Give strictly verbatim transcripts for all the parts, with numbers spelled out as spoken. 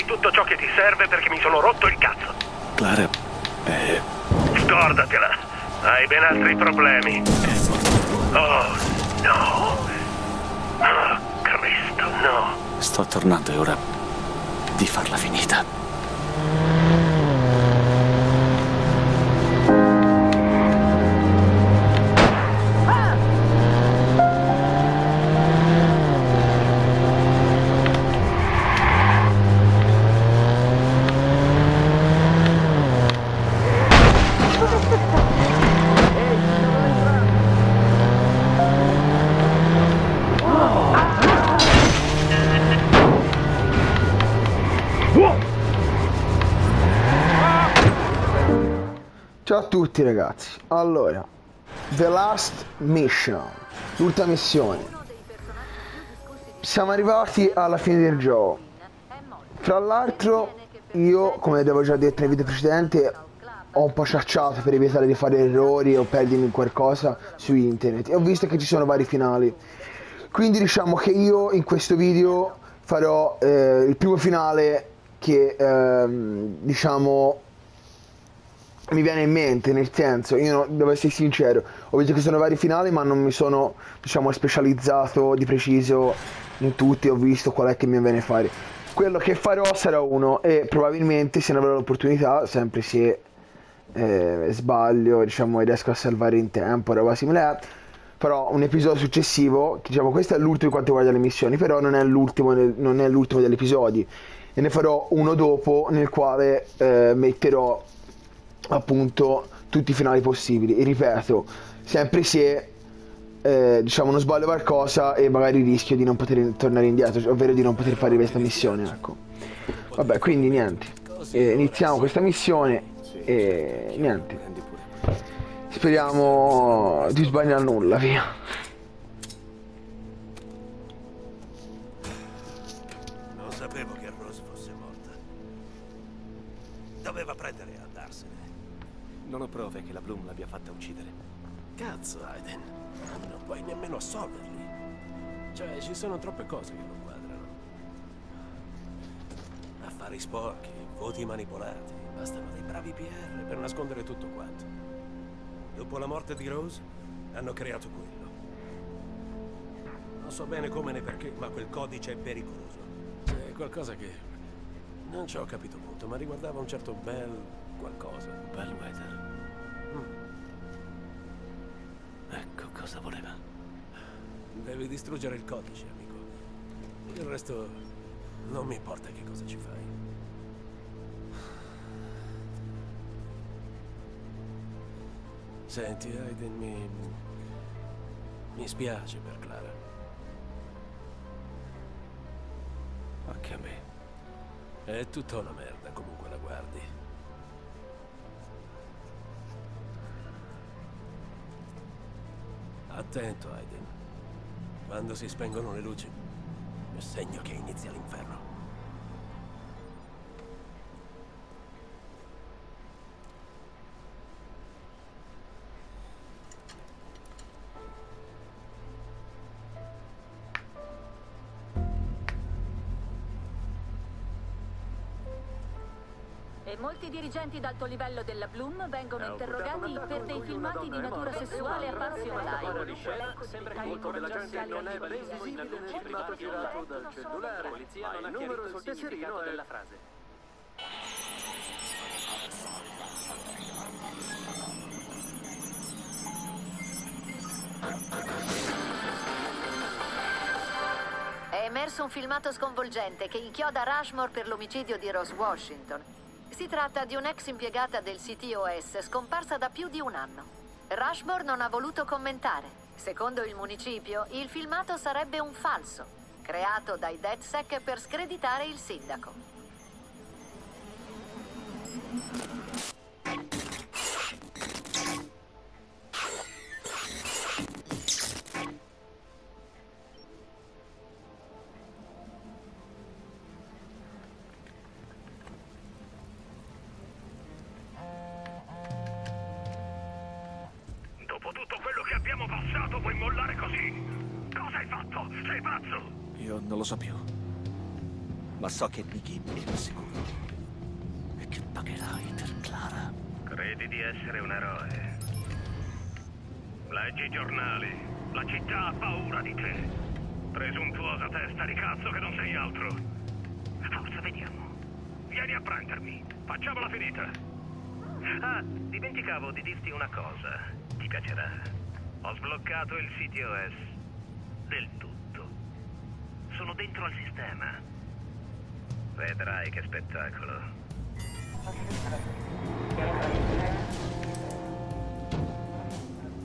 Hai tutto ciò che ti serve perché mi sono rotto il cazzo. Clara, eh... scordatela. Hai ben altri problemi. Oh, no. Oh, Cristo, no. Sto tornando, è ora di farla finita. Ciao a tutti ragazzi, allora The Last Mission, l'ultima missione. Siamo arrivati alla fine del gioco. Fra l'altro io, come avevo già detto nei video precedenti, ho un po' ciacciato per evitare di fare errori o perdermi qualcosa su internet, e ho visto che ci sono vari finali. Quindi diciamo che io in questo video farò eh, il primo finale che eh, diciamo mi viene in mente, nel senso, io non, devo essere sincero, ho visto che sono vari finali ma non mi sono, diciamo, specializzato di preciso in tutti, ho visto qual è che mi conviene fare. Quello che farò sarà uno, e probabilmente se ne avrò l'opportunità, sempre se eh, sbaglio, diciamo, e riesco a salvare in tempo, roba simile, farò un episodio successivo, diciamo, questo è l'ultimo quanto riguarda le missioni, però non è l'ultimo degli episodi, e ne farò uno dopo nel quale eh, metterò appunto tutti i finali possibili, e ripeto, sempre se eh, diciamo non sbaglio qualcosa e magari rischio di non poter tornare indietro, ovvero di non poter fare questa missione, ecco. Vabbè, quindi niente, eh, iniziamo questa missione e niente, speriamo di sbagliare nulla, via. Non sapevo che Rose fosse morta, doveva prendere a darsene. Non ho prove che la Bloom l'abbia fatta uccidere. Cazzo, Aiden. Non puoi nemmeno assolverli. Cioè, ci sono troppe cose che non quadrano. Affari sporchi, voti manipolati. Bastano dei bravi P R per nascondere tutto quanto. Dopo la morte di Rose, hanno creato quello. Non so bene come né perché, ma quel codice è pericoloso. C'è qualcosa che... non ci ho capito molto, ma riguardava un certo bel... qualcosa. Bellwether. Mm. Ecco cosa voleva. Devi distruggere il codice, amico. Il resto non mi importa che cosa ci fai. Senti, Aiden, mi... mi spiace per Clara. Anche a me. È tutta una merda comunque la guardi. Attento, Aiden. Quando si spengono le luci, è segno che inizia l'inferno. E molti dirigenti d'alto livello della Bloom vengono interrogati per dei filmati di natura sessuale apparsi online. Sembra che il convergenza non è ben visibile nel filmato girato dal cellulare, ma il numero sul tesserino è la frase. È emerso un filmato sconvolgente che inchioda Rushmore per l'omicidio di Ross Washington. Si tratta di un'ex impiegata del C T O S scomparsa da più di un anno. Rushmore non ha voluto commentare. Secondo il municipio, il filmato sarebbe un falso, creato dai DedSec per screditare il sindaco. Lo so più. ma so che Biggie è sicuro e che pagherai per Clara. Credi di essere un eroe? Leggi i giornali, la città ha paura di te. Presuntuosa testa di cazzo che non sei altro. Forza, vediamo. Vieni a prendermi, facciamola finita. Ah, dimenticavo di dirti una cosa, ti piacerà. Ho sbloccato il C T O S. Del tutto. Sono dentro al sistema. Vedrai che spettacolo.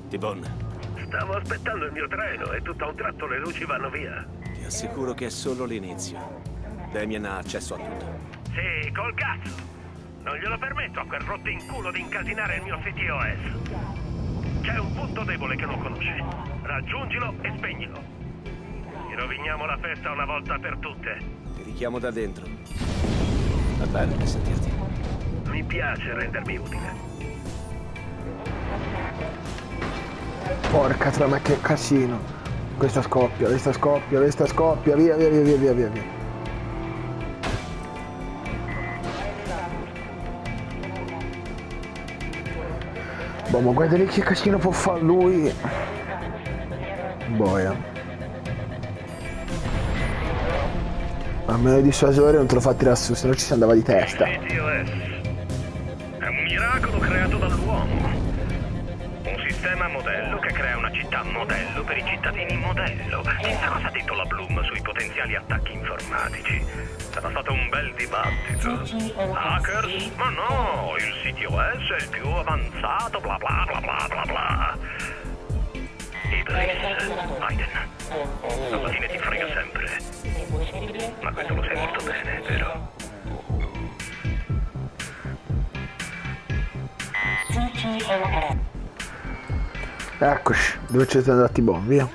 T-Bone. Stavo aspettando il mio treno e tutto a un tratto le luci vanno via. Ti assicuro che è solo l'inizio. Damien ha accesso a tutto. Sì, col cazzo. Non glielo permetto a quel rottinculo di incasinare il mio C T O S. C'è un punto debole che non conosce. Raggiungilo e spegnilo. Ti roviniamo la festa una volta per tutte. Ti richiamo da dentro. È bello per sentirti. Mi piace rendermi utile. Porca trama, che casino. Questa scoppia, questa scoppia, questa scoppia. Via, via, via, via, via, via. Boh, ma guarda lì che casino può fare lui. Boia. A meno di dissuasore non te lo fa tirare su, se no ci si andava di testa. C T O S è un miracolo creato dall'uomo. Un sistema modello che crea una città modello per i cittadini modello. Chissà cosa ha detto la Bloom sui potenziali attacchi informatici. Sarà stato un bel dibattito. Hackers? Ma no, il C T O S è il più avanzato, bla bla bla bla bla bla. Idris, Aiden, alla fine ti frega sempre. Ma questo lo sai molto bene, vero? Eccoci, dove ci siamo andati, buon, via.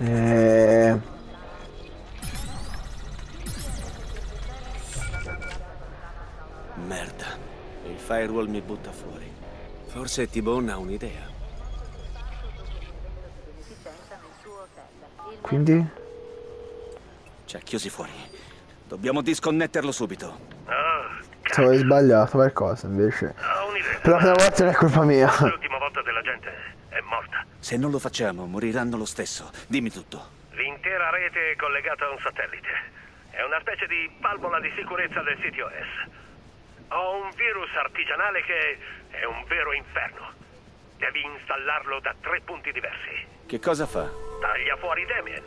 Eeeh... Merda, il firewall mi butta fuori. Forse T-Bone ha un'idea. Quindi? Ci ha chiusi fuori. Dobbiamo disconnetterlo subito. Ci avevo sbagliato qualcosa invece. Per la prima volta non è colpa mia. L'ultima volta della gente è morta. Se non lo facciamo moriranno lo stesso. Dimmi tutto. L'intera rete è collegata a un satellite. È una specie di valvola di sicurezza del C T O S. Ho un virus artigianale che è un vero inferno. Devi installarlo da tre punti diversi. Che cosa fa? Taglia fuori Damien.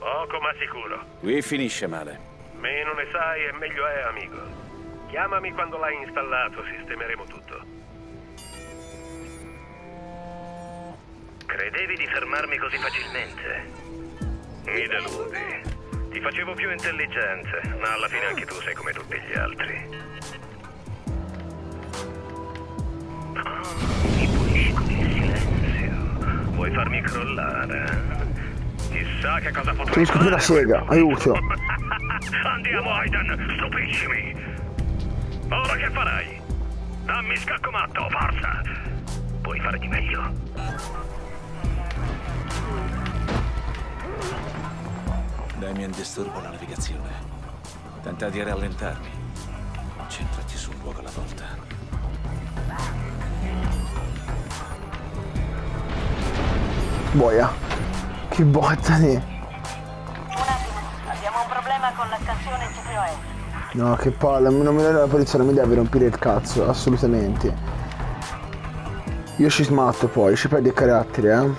Poco ma sicuro. Qui finisce male. Meno ne sai e meglio è, amico. Chiamami quando l'hai installato, sistemeremo tutto. Credevi di fermarmi così facilmente? Mi deludi. Ti facevo più intelligente, ma alla fine anche tu sei come tutti gli altri. Mi pulisci con il silenzio. Vuoi farmi crollare? Chissà che cosa potrò fare. Finisco più la sega, aiuto. Andiamo, Aiden, stupiscimi. Ora che farai? Dammi scaccomatto, forza. Puoi fare di meglio. Damien disturba la navigazione. Tenta di rallentarmi. Concentrati su un luogo alla volta. Boia, che botta lì. Un attimo, abbiamo un problema con la stazione C T O S. No, che palle, non mi dai la polizia, non mi devi rompere il cazzo, assolutamente. Io ci smatto poi, ci perdi il carattere, eh.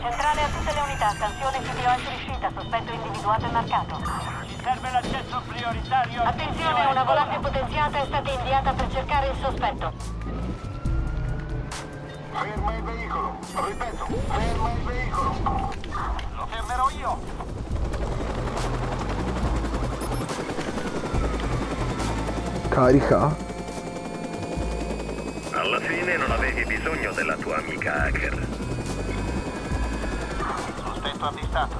Centrale a tutte le unità, stazione C T O S riuscita, sospetto individuato e marcato. Serve l'accesso prioritario. Attenzione, una volante potenziata è stata inviata per cercare il sospetto. Ferma il veicolo, ripeto, ferma il veicolo. Lo fermerò io. Carica. Alla fine non avevi bisogno della tua amica hacker. Sospetto avvistato.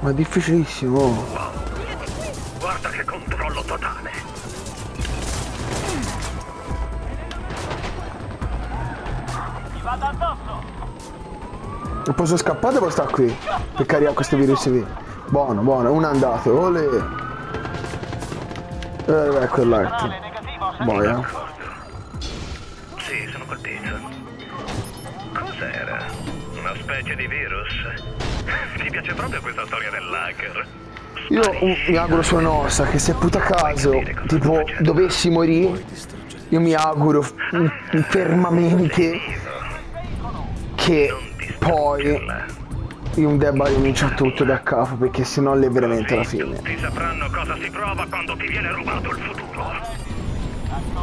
Ma è difficilissimo. Wow. Guarda che controllo totale. Non posso scappare, devo stare qui per caricare questo virus qui. Buono, buono, uno è andato, olè. Eh, ecco l'altro. Boia. Sì, sono colpito. Cos'era? Una specie di virus? Ti piace proprio questa storia dell'hacker? Io mi auguro sulla nostra che se puta caso, tipo, dovessi morire, io mi auguro fermamente che poi io non debba rinunciare tutto da capo, perché sennò è veramente la fine. Tutti sapranno cosa si prova quando ti viene rubato il futuro.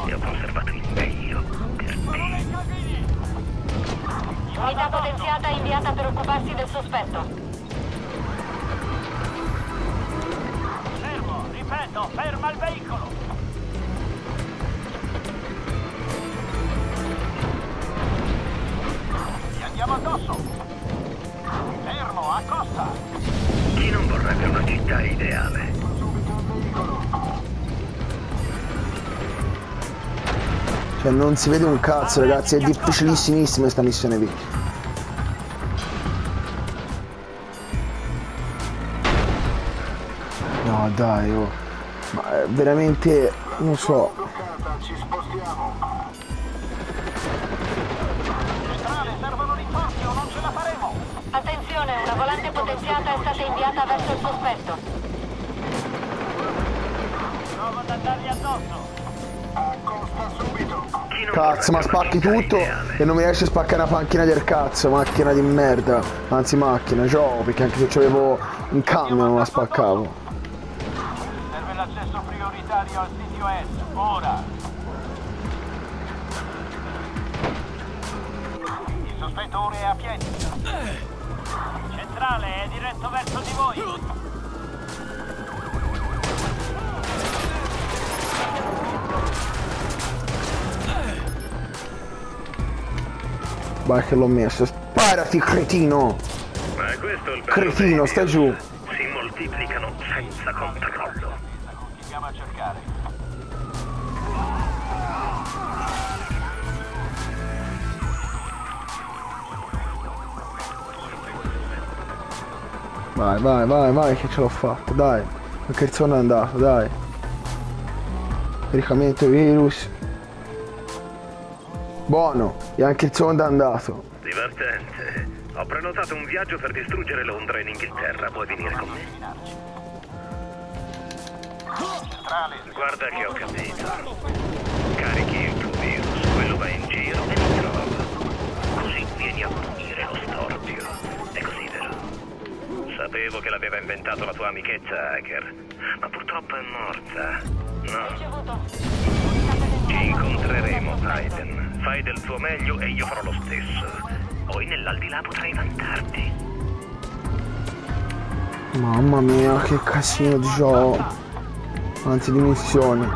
Io ho conservato il meglio per te. Unità potenziata inviata per occuparsi del sospetto. Ripeto, ferma il veicolo! Ci andiamo addosso! Fermo, a costa! Chi non vorrebbe una città ideale? Cioè non si vede un cazzo, ragazzi, è difficilissimissima questa missione lì. No dai, oh. Ma veramente non so. Ci spostiamo. Centrale, servono rinforzi o non ce la faremo. Attenzione, una volante potenziata è stata inviata verso il sospetto. Prova ad andargli addosso. Accosta subito. Cazzo, ma spacchi tutto e non mi riesci a spaccare una panchina del cazzo, macchina di merda. Anzi macchina, gioco, perché anche se c'avevo un camion non la spaccavo. L'accesso prioritario al C T O S, ora! Il sospettore è a piedi. Centrale è diretto verso di voi. Vai che l'ho messo. Sparati, cretino! Ma questo è il cretino, stai giù! Si moltiplicano senza controllo. A cercare. Vai, vai, vai, vai che ce l'ho fatta, dai. Perché il sonno è andato, dai. Caricamento virus. Buono, e anche il sonno è andato. Divertente. Ho prenotato un viaggio per distruggere Londra in Inghilterra, puoi venire con me. Guarda che ho capito. Carichi il tuo virus, quello va in giro e lo trova. Così vieni a punire lo storpio. È così, vero? Sapevo che l'aveva inventato la tua amichetta hacker, ma purtroppo è morta. No. Ci incontreremo, Aiden. Fai del tuo meglio e io farò lo stesso. Poi nell'aldilà potrai vantarti. Mamma mia, che casino di gioco. Anzi di missione.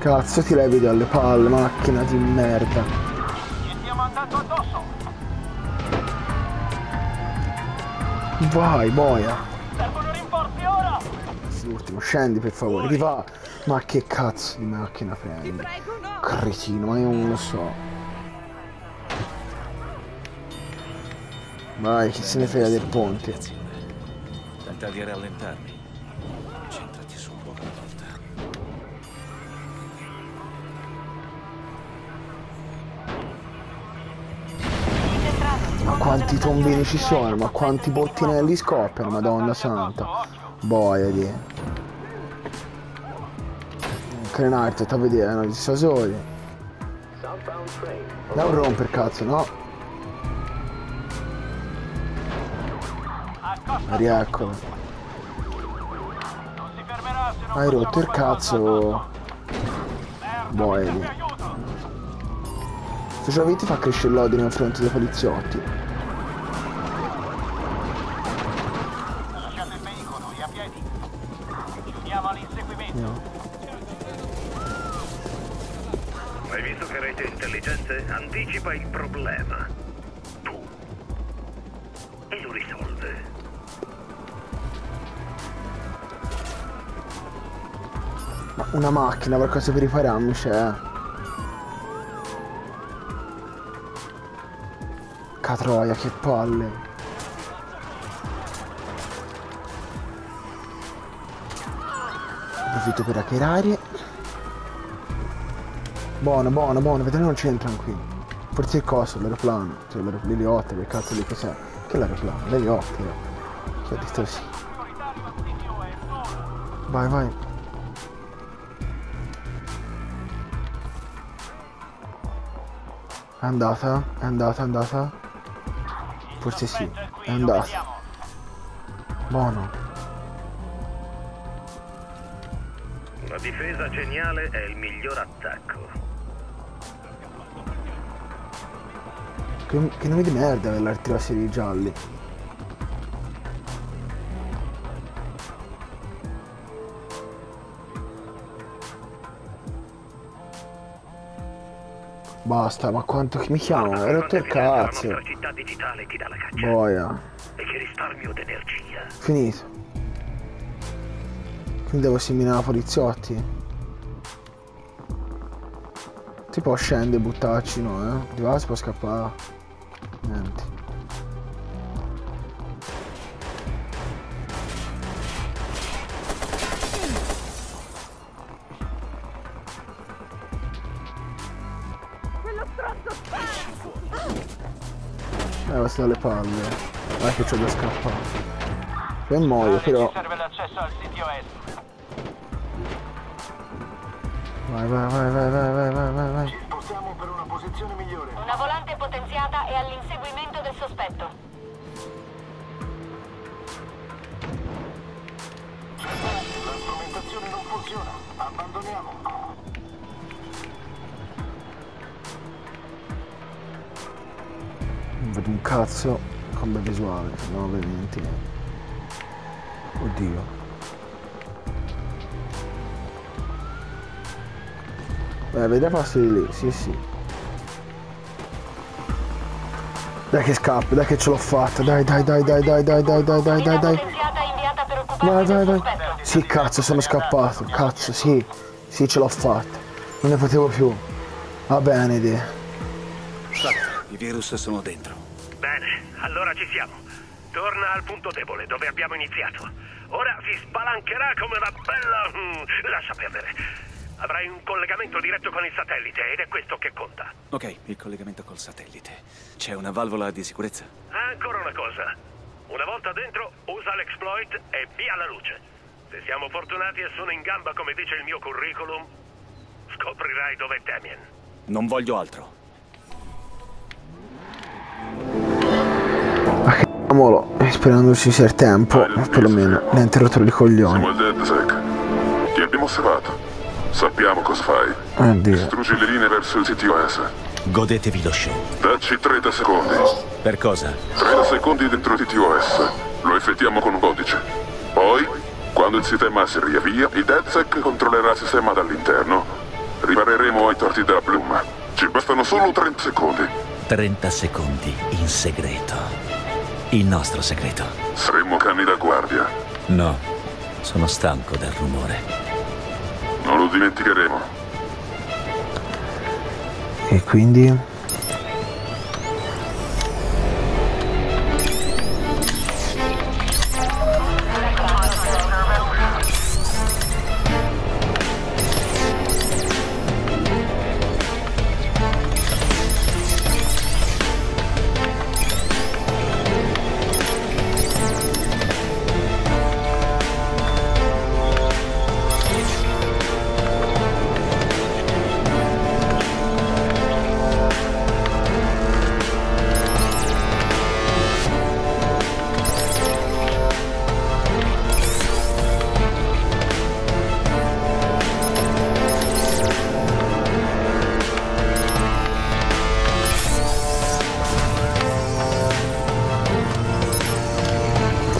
Cazzo, ti levi dalle palle, macchina di merda. Ci stiamo andando addosso. Vai, boia. Servono rinforzi ora. Sì, l'ultimo, scendi per favore, ti va. Ma che cazzo di macchina prendi? Cretino, ma io non lo so. Vai, chi se ne frega del ponte. Tenta di rallentarmi. Ma quanti tombini ci sono, ma quanti bottinelli scoppiano, madonna santa. Boia di. Crenarti, sta a vedere, non ci sono soli. Non romper cazzo, no? Rieccolo. Hai rotto il cazzo. Boia di. Se ce ti fa crescere l'odio nei fronte dei poliziotti. Lasciate il veicolo e a piedi. Chiudiamo all'inseguimento. No. Hai visto che rete intelligente anticipa il problema. Tu. E lo risolve. Ma una macchina, qualcosa per ripararmi c'è. Cioè. Porca troia, che palle. Approfitto per hackerare. Buono, buono, buono. Vedete, non c'entrano qui. Forse il coso, l'aeroplano. Cioè, l'eliottero, che cazzo lì cos'è? Che l'aeroplano? L'eliottero. Cioè, distorsi. Vai, vai. È andata? È andata, è andata? Forse sì. È andata. Buono. La difesa geniale è il miglior attacco. Che, che nome di merda per l'altra serie gialli. Basta, ma quanto mi chiamo? Hai rotto il cazzo. Boia. E che risparmio d'energia. Finito. Quindi devo seminare poliziotti. Si può scendere e buttarci, no? Eh? Di là si può scappare. Niente. Quello stronzo spara! Eh, va dalle palle. Vai che c'ho da scappare. Poi muoio, però. Serve l'accesso al C T O S. Vai, vai, vai, vai, vai, vai, vai, vai. Ci spostiamo per una posizione migliore. Una volante potenziata è all'inseguimento del sospetto. La strumentazione non funziona. Abbandoniamo. Non vedo un cazzo come visuale, no, ovviamente. Oddio. Beh, vediamo passo di lì, sì sì. Dai che scappo, dai che ce l'ho fatta, dai dai dai dai dai dai dai dai dai dai dai. Vai vai vai. Sì cazzo, sono scappato, cazzo, sì. Sì, ce l'ho fatta. Non ne potevo più. Va bene, idea. I virus sono dentro. Bene, allora ci siamo. Torna al punto debole dove abbiamo iniziato. Ora si spalancherà come una bella... Lascia perdere. Avrai un collegamento diretto con il satellite ed è questo che conta. Ok, il collegamento col satellite. C'è una valvola di sicurezza? Ancora una cosa. Una volta dentro, usa l'exploit e via la luce. Se siamo fortunati e sono in gamba come dice il mio curriculum, scoprirai dov'è Damien. Non voglio altro. Amolo, sperando ci sia il tempo, perlomeno ne ha interrotto i coglioni. Siamo al DedSec. Ti abbiamo osservato. Sappiamo cosa fai. Oddio. Distruggi le linee verso il C T O S. Godetevi lo show. Dacci trenta secondi. Per cosa? trenta secondi dentro il T T O S. Lo effettiamo con un codice. Poi, quando il sistema si riavvia, il DedSec controllerà il sistema dall'interno. Ripareremo ai torti della Bloom. Ci bastano solo trenta secondi. trenta secondi in segreto. Il nostro segreto. Saremo cani da guardia. No, sono stanco del rumore. Non lo dimenticheremo. E quindi?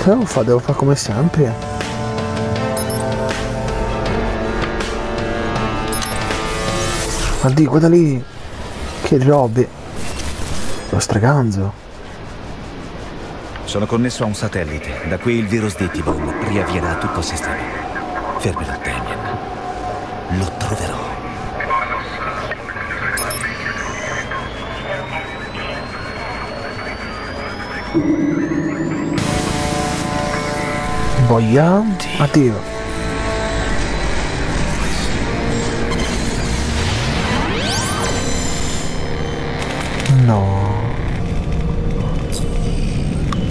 Devo fare, devo fare come sempre. Ma di, guarda lì. Che robe. Lo straganzo. Sono connesso a un satellite. Da qui il virus di T-Bone riavvierà tutto il sistema. Fermelo, Damien. Lo troverò. voglia. Addio. No.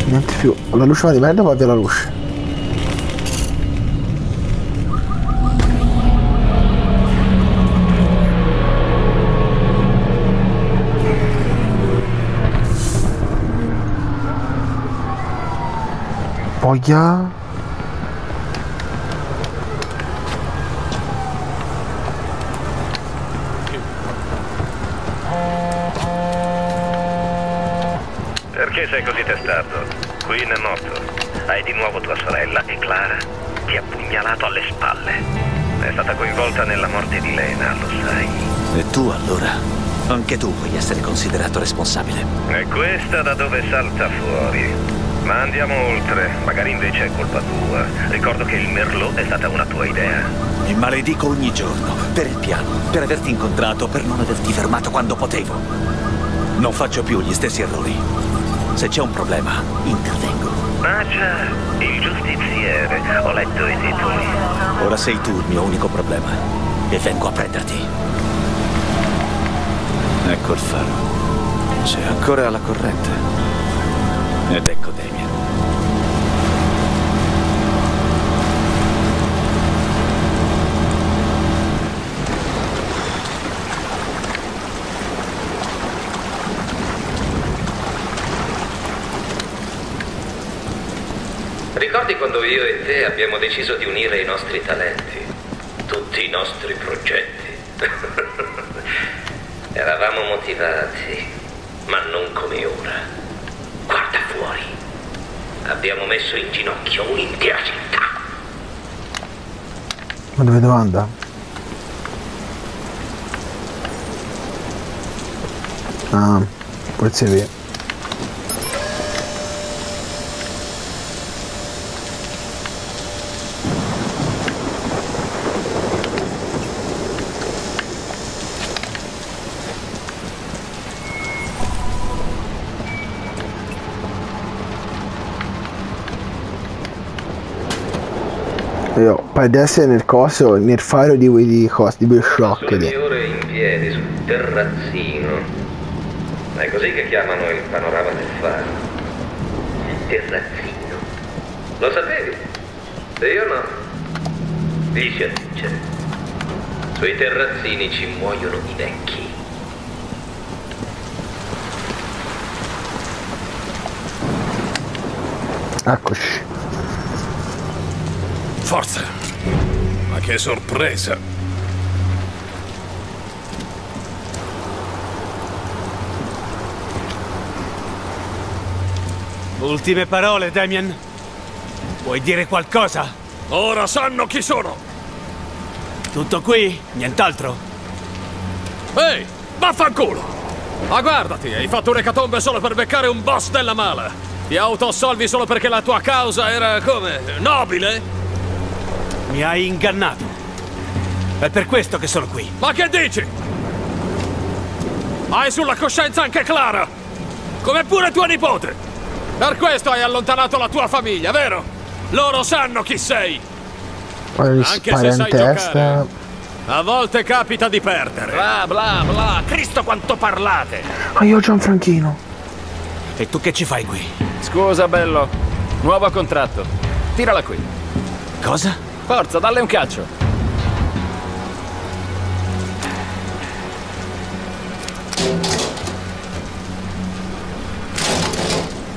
Niente più. La luce va di merda, va via la luce. Voglia. Perché sei così testardo? Qui è morto. Hai di nuovo tua sorella e Clara ti ha pugnalato alle spalle. È stata coinvolta nella morte di Lena, lo sai. E tu allora? Anche tu vuoi essere considerato responsabile. È questa da dove salta fuori. Ma andiamo oltre, magari invece è colpa tua. Ricordo che il merlot è stata una tua idea. Mi maledico ogni giorno, per il piano, per averti incontrato, per non averti fermato quando potevo. Non faccio più gli stessi errori. Se c'è un problema, intervengo. Ma già, il giustiziere, ho letto i titoli. Ora sei tu il mio unico problema, e vengo a prenderti. Ecco il faro. Sei ancora alla corrente. Ed ecco Damien. Ricordi quando io e te abbiamo deciso di unire i nostri talenti, tutti i nostri progetti? Eravamo motivati, ma non come ora. Guarda fuori. Abbiamo messo in ginocchio un'intera città. Ma dove domanda? Ah, polizia via. Ad essere nel coso, nel faro di Willy Costa, di Bershlock. Sulle ore in piedi sul terrazzino. È così che chiamano il panorama del faro. Il terrazzino. Lo sapevi? E io no. Dice a dice. Sui terrazzini ci muoiono i vecchi. Eccoci. Forza! Ma che sorpresa! Ultime parole, Damien. Vuoi dire qualcosa? Ora sanno chi sono! Tutto qui? Nient'altro? Ehi! Vaffanculo! Ma guardati, hai fatto un'ecatombe solo per beccare un boss della mala! Ti autoassolvi solo perché la tua causa era, come, nobile? Mi hai ingannato. È per questo che sono qui. Ma che dici? Hai sulla coscienza anche Clara, come pure tua nipote. Per questo hai allontanato la tua famiglia, vero? Loro sanno chi sei. Anche se sai giocare, a volte capita di perdere. Bla bla bla. Cristo quanto parlate. Ma io ho Gianfranchino. E tu che ci fai qui? Scusa, bello. Nuovo contratto. Tirala qui. Cosa? Forza, dalle un calcio.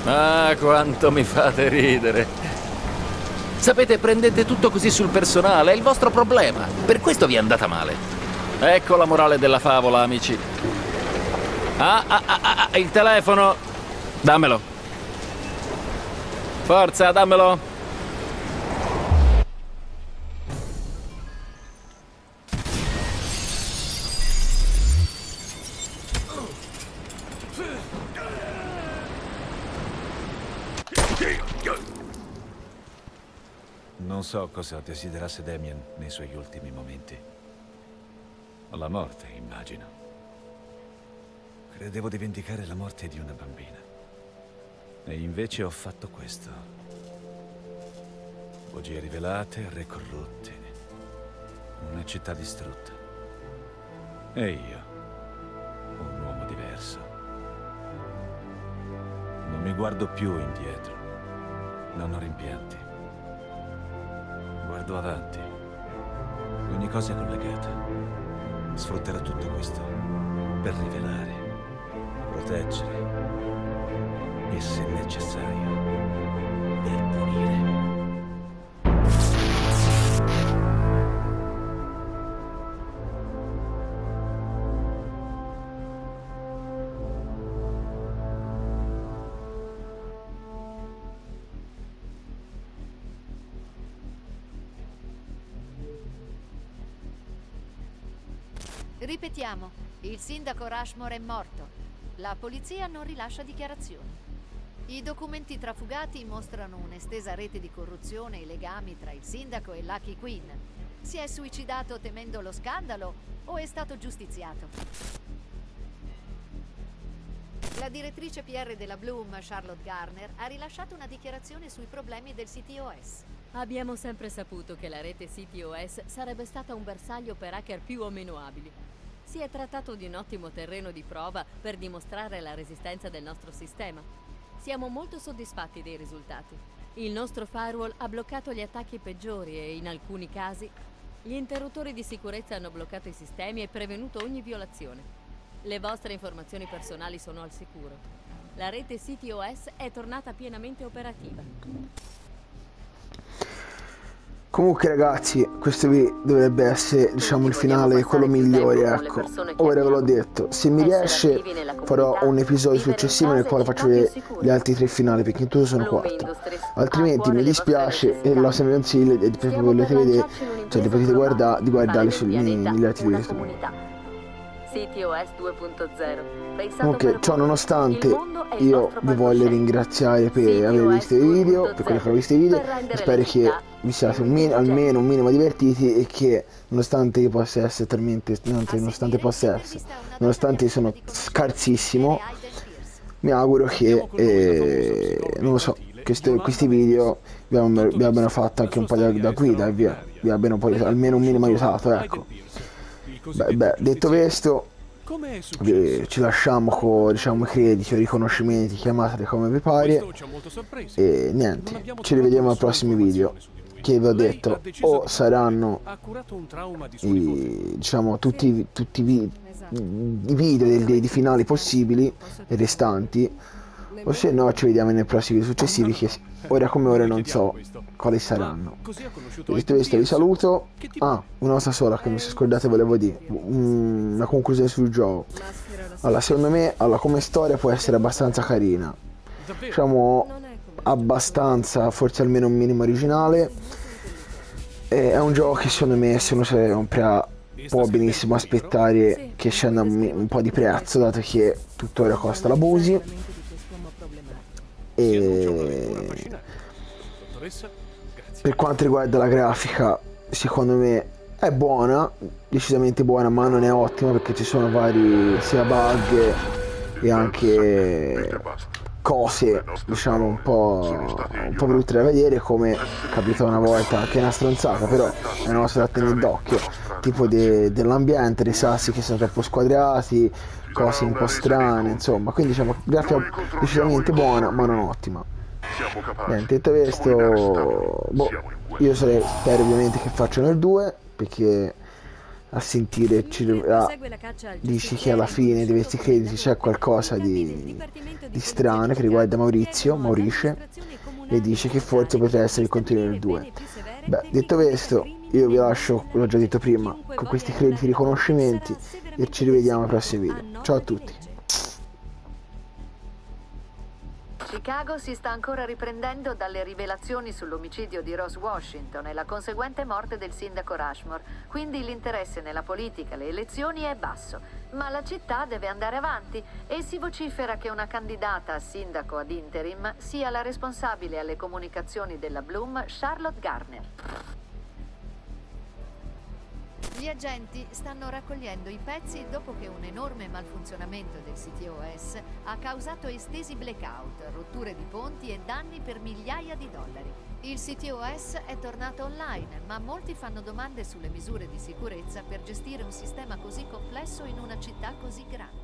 Ah, quanto mi fate ridere. Sapete, prendete tutto così sul personale, è il vostro problema. Per questo vi è andata male. Ecco la morale della favola, amici. Ah, ah, ah, ah, ah, il telefono. Dammelo. Forza, dammelo. Non so cosa desiderasse Damien nei suoi ultimi momenti. La morte, immagino. Credevo di vendicare la morte di una bambina. E invece ho fatto questo. Apogee rivelate, re corrotti. Una città distrutta. E io, un uomo diverso. Non mi guardo più indietro. Non ho rimpianti. Guardo avanti. Ogni cosa è collegata. Sfrutterò tutto questo per rivelare, proteggere e, se necessario, per punire. Ripetiamo, il sindaco Rushmore è morto. La polizia non rilascia dichiarazioni. I documenti trafugati mostrano un'estesa rete di corruzione e legami tra il sindaco e Lucky Queen. Si è suicidato temendo lo scandalo o è stato giustiziato? La direttrice P R della Bloom, Charlotte Garner, ha rilasciato una dichiarazione sui problemi del C T O S. Abbiamo sempre saputo che la rete C T O S sarebbe stata un bersaglio per hacker più o meno abili. Si è trattato di un ottimo terreno di prova per dimostrare la resistenza del nostro sistema. Siamo molto soddisfatti dei risultati. Il nostro firewall ha bloccato gli attacchi peggiori e, in alcuni casi, gli interruttori di sicurezza hanno bloccato i sistemi e prevenuto ogni violazione. Le vostre informazioni personali sono al sicuro. La rete C T O S è tornata pienamente operativa. Comunque ragazzi, questo dovrebbe essere, diciamo, il finale, quello migliore, ecco. Ora ve l'ho detto, se mi riesce farò un episodio successivo nel quale faccio vedere gli altri tre finali, perché in tutto sono quattro. Altrimenti mi dispiace e lo sempre consiglio, e se volete vedere, cioè li potete guardare, di guardarli negli altri video. Comunque, ciò nonostante, io vi voglio ringraziare per aver visto i video, per quelli che hanno visto i video, e spero che vi siate un min almeno un minimo divertiti e che, nonostante io possa essere talmente, nonostante possa essere, nonostante sono scarsissimo, mi auguro che, eh, non lo so, questo, questi video vi abbiano fatto anche un po' da, da guida e via, vi abbiano poi almeno un minimo aiutato, ecco. Beh, beh, detto questo, vi, ci lasciamo con, diciamo, crediti o riconoscimenti, chiamateli come vi pare, e niente, ci rivediamo ai prossimi video, che vi ho detto, o saranno i, diciamo, tutti, tutti i, i video dei, dei, dei finali possibili, i restanti, o se no ci vediamo nei prossimi video successivi, che ora come ora non so quali saranno. Detto questo vi saluto. Ah, una cosa sola che mi sono scordato, volevo dire una conclusione sul gioco. Allora, secondo me, allora, come storia può essere abbastanza carina, diciamo abbastanza, forse almeno un minimo originale. È un gioco che secondo me, se uno se compra, può benissimo aspettare che scenda un po' di prezzo, dato che tuttora costa la Busi. E per quanto riguarda la grafica, secondo me è buona, decisamente buona, ma non è ottima, perché ci sono vari sia bug e anche cose, diciamo, un po' un po' brutte da vedere, come capitò una volta, che è una stronzata, però è una cosa da tenere d'occhio, tipo de, dell'ambiente, dei sassi che sono troppo squadrati, cose un po' strane, insomma. Quindi, diciamo, grafica decisamente buona ma non ottima. Niente, detto questo, boh, io sarei, spero ovviamente che facciano il due, perché a sentire ci, ah, dici che alla fine di questi crediti c'è qualcosa di, di strano che riguarda Maurizio, Maurice, e dice che forse potrà essere il continuo del due. Beh, detto questo, io vi lascio, l'ho già detto prima, con questi crediti e riconoscimenti, e ci rivediamo al prossimo video. Ciao a tutti. Chicago si sta ancora riprendendo dalle rivelazioni sull'omicidio di Ross Washington e la conseguente morte del sindaco Rushmore, quindi l'interesse nella politica e le elezioni è basso, ma la città deve andare avanti e si vocifera che una candidata a sindaco ad interim sia la responsabile alle comunicazioni della Bloom, Charlotte Garner. Gli agenti stanno raccogliendo i pezzi dopo che un enorme malfunzionamento del C T O S ha causato estesi blackout, rotture di ponti e danni per migliaia di dollari. Il C T O S è tornato online, ma molti fanno domande sulle misure di sicurezza per gestire un sistema così complesso in una città così grande.